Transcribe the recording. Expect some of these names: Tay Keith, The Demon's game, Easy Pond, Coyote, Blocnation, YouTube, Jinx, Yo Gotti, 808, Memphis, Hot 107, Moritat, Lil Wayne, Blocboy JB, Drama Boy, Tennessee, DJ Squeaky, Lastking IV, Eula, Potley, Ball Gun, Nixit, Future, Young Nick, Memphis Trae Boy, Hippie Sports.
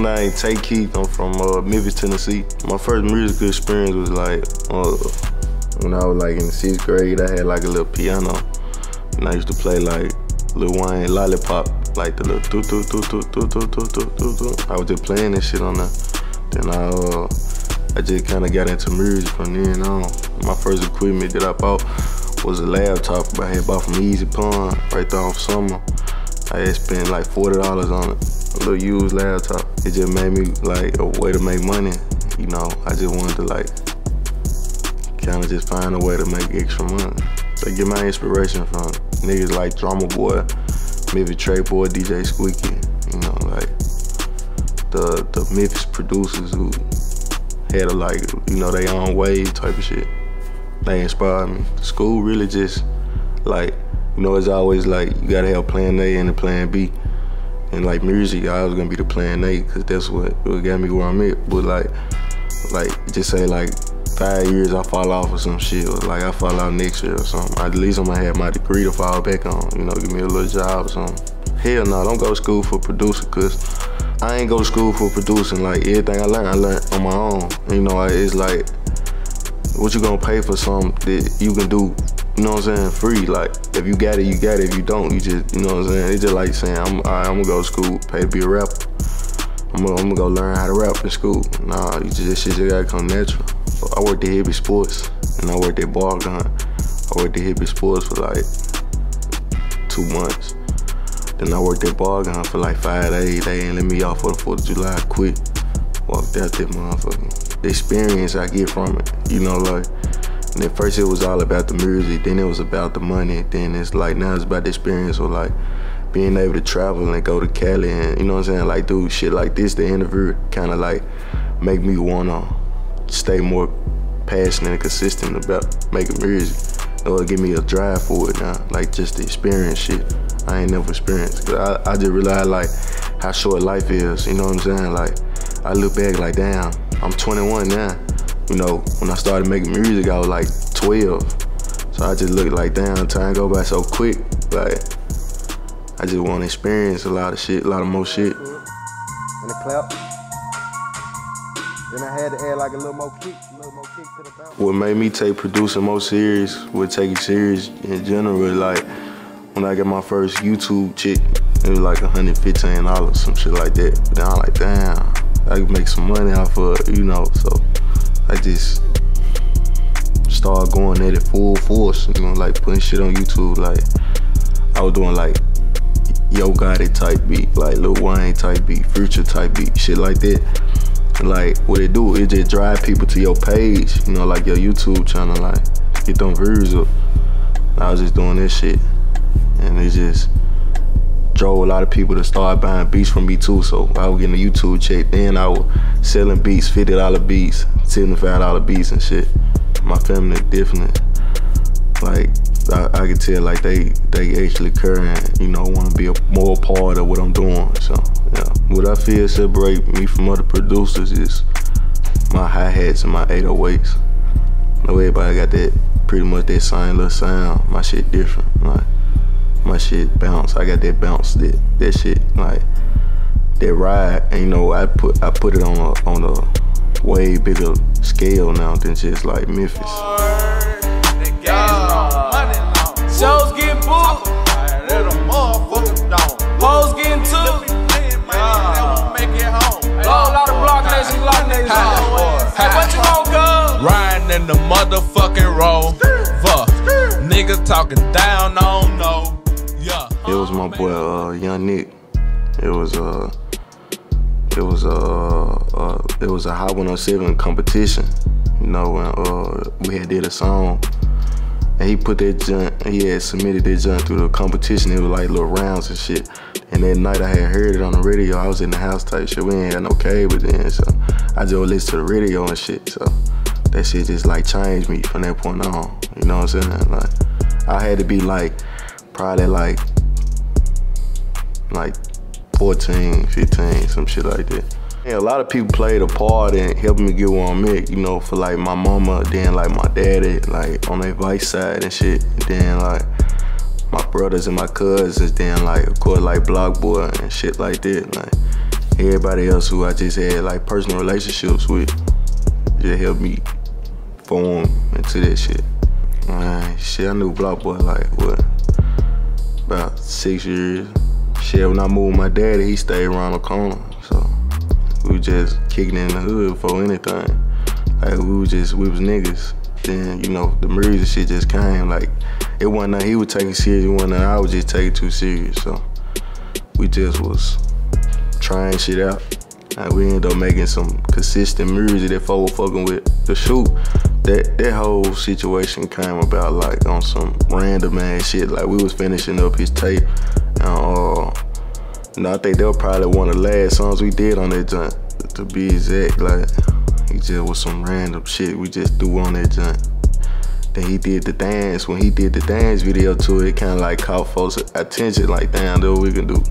My name is Tay Keith. I'm from Memphis, Tennessee. My first musical experience was like when I was like in the 6th grade. I had like a little piano, and I used to play like Lil Wayne "Lollipop," like the little doo doo doo doo doo doo doo doo doo. I was just playing that shit on there. Then I just kind of got into music from then on. My first equipment that I bought was a laptop I had bought from Easy Pond right there on Summer. I had spent like $40 on it, a little used laptop. It just made me like a way to make money. You know, I just wanted to like kind of just find a way to make extra money. So I get my inspiration from niggas like Drama Boy, Memphis Trae Boy, DJ Squeaky. You know, like the Memphis producers who had a like, you know, their own wave type of shit. They inspired me. School really just like, you know, it's always like you gotta have plan A and a plan B, and like music, I was gonna be the plan A because that's what got me where I'm at. But like just say like 5 years I fall off or some shit, or like I fall out next year or something. At least I'm gonna have my degree to fall back on. You know, give me a little job or something. Hell no, don't go to school for producer, cause I ain't go to school for producing. Like everything I learned on my own. You know, it's like what you gonna pay for something that you can do. You know what I'm saying? Free. Like, if you got it, you got it. If you don't, you just, you know what I'm saying? It's just like saying, I'm gonna go to school, pay to be a rapper. I'm gonna go learn how to rap in school. Nah, this shit just gotta come natural. So I worked at Hippie Sports, and I worked at Ball Gun. I worked at Hippie Sports for like 2 months. Then I worked at Ball Gun for like 5 days. They ain't let me off for the 4th of July. I quit. Walked out that motherfucker. The experience I get from it, you know, like, and at first it was all about the music, then it was about the money, then it's like now it's about the experience of like being able to travel and go to Cali and, you know what I'm saying, like do shit like this. The interview kind of like make me wanna stay more passionate and consistent about making music. It'll give me a drive for it now, like just the experience shit I ain't never experienced. Cause I just realized like how short life is, you know what I'm saying? Like I look back like damn, I'm 21 now. You know, when I started making music, I was like 12. So I just looked like, damn, time go by so quick. Like, I just want to experience a lot of shit, a lot of more shit. And a clap. Then I had to add like a little more kick to the bounce. What made me take producing more serious, would take it serious in general, like, when I got my first YouTube chick, it was like $115, some shit like that. Then I'm like, damn, I can make some money off of it, you know, so. I just started going at it full force, you know, like putting shit on YouTube. Like I was doing like Yo Gotti type beat, like Lil Wayne type beat, Future type beat, shit like that. Like what it do, it just drive people to your page, you know, like your YouTube channel, like get them views up. I was just doing this shit, and it just drove a lot of people to start buying beats from me too. So I was getting a YouTube check, then I was selling beats, $50 beats, $75 beats and shit. My family definitely, like I could tell like they actually care and, you know, want to be a more part of what I'm doing. So yeah, what I feel separate me from other producers is my hi-hats and my 808s. No, everybody got that pretty much that same little sound. My shit different. Like my shit bounce. I got that bounce, that shit like that ride. And you know, I put it on a way bigger scale now than just like Memphis. Shows get booked. Hoes getting took. Blow out of Blocnation, Hey, what you gon' go? Riding in the motherfucking road. Niggas talking down on no. It was my boy Young Nick. It was a Hot 107 competition, you know, and we had did a song, and he put that junk, he had submitted that junk through the competition. It was like little rounds and shit. And that night I had heard it on the radio. I was in the house type shit. We ain't had no cable then, so I just listened to the radio and shit. So that shit just like changed me from that point on. You know what I'm saying? Like I had to be like probably like 14, 15, some shit like that. Yeah, a lot of people played a part in helping me get where I'm at, you know, for like my mama, then like my daddy, like on their vice side and shit, and then like my brothers and my cousins, then like of course like Blocboy and shit like that. Like everybody else who I just had like personal relationships with, just helped me form into that shit. Man, shit, I knew Blocboy like what, about 6 years. Shit, when I moved with my daddy, he stayed around the corner, so we was just kicking in the hood for anything. Like we was niggas. Then, you know, the music shit just came. Like, it wasn't that he was taking serious, it wasn't that I was just taking too serious. So we just was trying shit out. Like, we ended up making some consistent music that folks were fucking with. The shoot, that whole situation came about like on some random ass shit. Like, we was finishing up his tape. And, you know, I think that was probably one of the last songs we did on that joint, to be exact. Like, he just was some random shit we just threw on that joint. Then he did the dance. When he did the dance video to it, it kind of like caught folks' attention, like, damn, dude, we can do.